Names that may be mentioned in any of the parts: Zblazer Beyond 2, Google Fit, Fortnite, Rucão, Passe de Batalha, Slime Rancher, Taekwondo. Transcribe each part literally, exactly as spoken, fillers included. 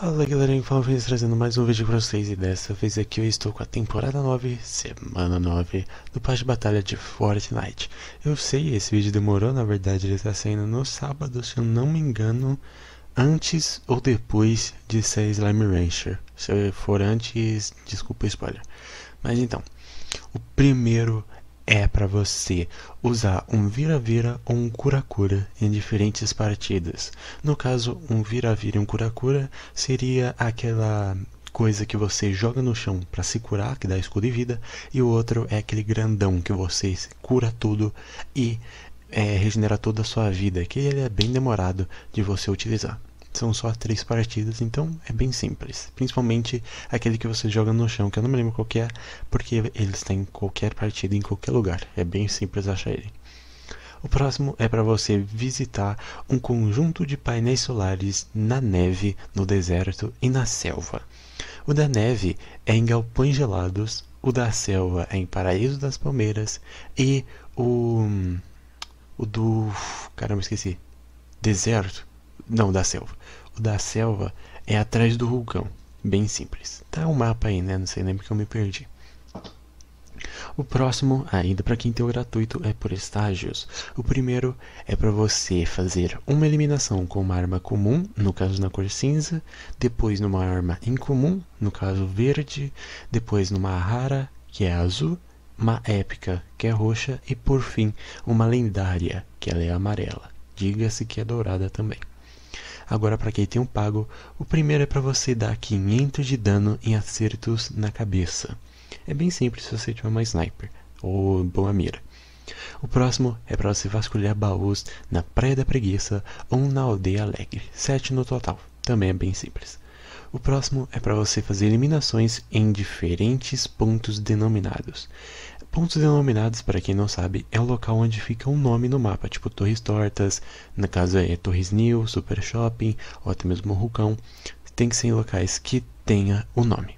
Fala galerinha, Fala, trazendo mais um vídeo pra vocês. E dessa vez aqui eu estou com a temporada nove, semana nove do Passe de Batalha de Fortnite. Eu sei, esse vídeo demorou, na verdade ele está saindo no sábado, se eu não me engano, antes ou depois de sair Slime Rancher. Se for antes, desculpa o spoiler. Mas então, o primeiro é para você usar um vira-vira ou um cura-cura em diferentes partidas. No caso, um vira-vira e um cura-cura seria aquela coisa que você joga no chão para se curar, que dá escudo e vida, e o outro é aquele grandão que você cura tudo e é, regenera toda a sua vida, que ele é bem demorado de você utilizar. São só três partidas, então é bem simples. Principalmente aquele que você joga no chão, que eu não me lembro qual que é, porque eles têm em qualquer partida, em qualquer lugar. É bem simples achar ele. O próximo é para você visitar um conjunto de painéis solares na neve, no deserto e na selva. O da neve é em galpões gelados, o da selva é em Paraíso das Palmeiras e o... o do... caramba, esqueci. Deserto. Não, da selva. O da selva é atrás do vulcão. Bem simples. Tá um mapa aí, né? Não sei nem porque eu me perdi. O próximo, ainda para quem tem o gratuito, é por estágios. O primeiro é para você fazer uma eliminação com uma arma comum, no caso na cor cinza, depois numa arma incomum, no caso verde, depois numa rara, que é azul, uma épica, que é roxa, e por fim, uma lendária, que ela é amarela. Diga-se que é dourada também. Agora, para quem tem um pago, o primeiro é para você dar quinhentos de dano em acertos na cabeça. É bem simples se você tiver uma sniper ou boa mira. O próximo é para você vasculhar baús na Praia da Preguiça ou na Aldeia Alegre. sete no total, também é bem simples. O próximo é para você fazer eliminações em diferentes pontos denominados. Pontos denominados, para quem não sabe, é o local onde fica um nome no mapa, tipo Torres Tortas, no caso é Torres New, Super Shopping, ou até mesmo Rucão. Tem que ser em locais que tenha o nome.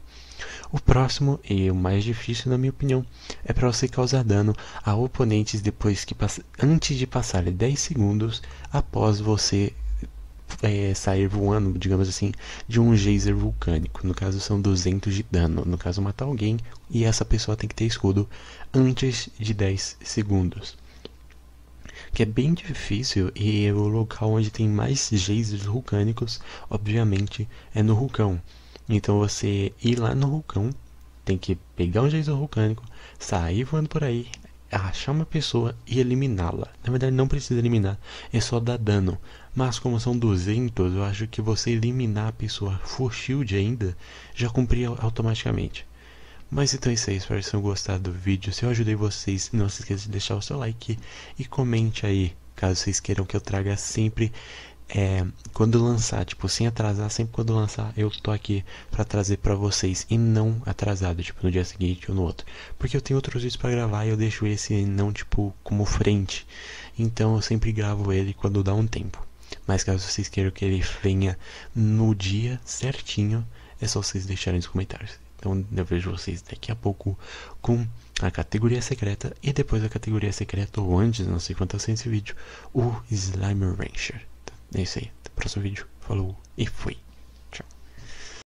O próximo, e o mais difícil na minha opinião, é para você causar dano a oponentes depois que passa, antes de passarem dez segundos após você é, sair voando, digamos assim, de um geyser vulcânico. No caso são duzentos de dano, no caso matar alguém, e essa pessoa tem que ter escudo antes de dez segundos, que é bem difícil. E é o local onde tem mais geysers vulcânicos, obviamente, é no vulcão. Então você ir lá no vulcão, tem que pegar um geyser vulcânico, sair voando por aí, achar uma pessoa e eliminá-la. Na verdade não precisa eliminar, é só dar dano. Mas como são duzentos, eu acho que você eliminar a pessoa for shield ainda, já cumpria automaticamente. Mas então é isso aí, espero que vocês tenham gostado do vídeo. Se eu ajudei vocês, não se esqueça de deixar o seu like e comente aí, caso vocês queiram que eu traga sempre é, quando lançar, tipo, sem atrasar, sempre quando lançar eu tô aqui pra trazer pra vocês, e não atrasado, tipo, no dia seguinte ou no outro, porque eu tenho outros vídeos pra gravar e eu deixo esse não, tipo, como frente, então eu sempre gravo ele quando dá um tempo. Mas caso vocês queiram que ele venha no dia certinho, é só vocês deixarem nos comentários. Então eu vejo vocês daqui a pouco com a categoria secreta, e depois da categoria secreta, ou antes, não sei quanto assim esse vídeo, o Slime Rancher. É isso aí, até o próximo vídeo, falou e fui!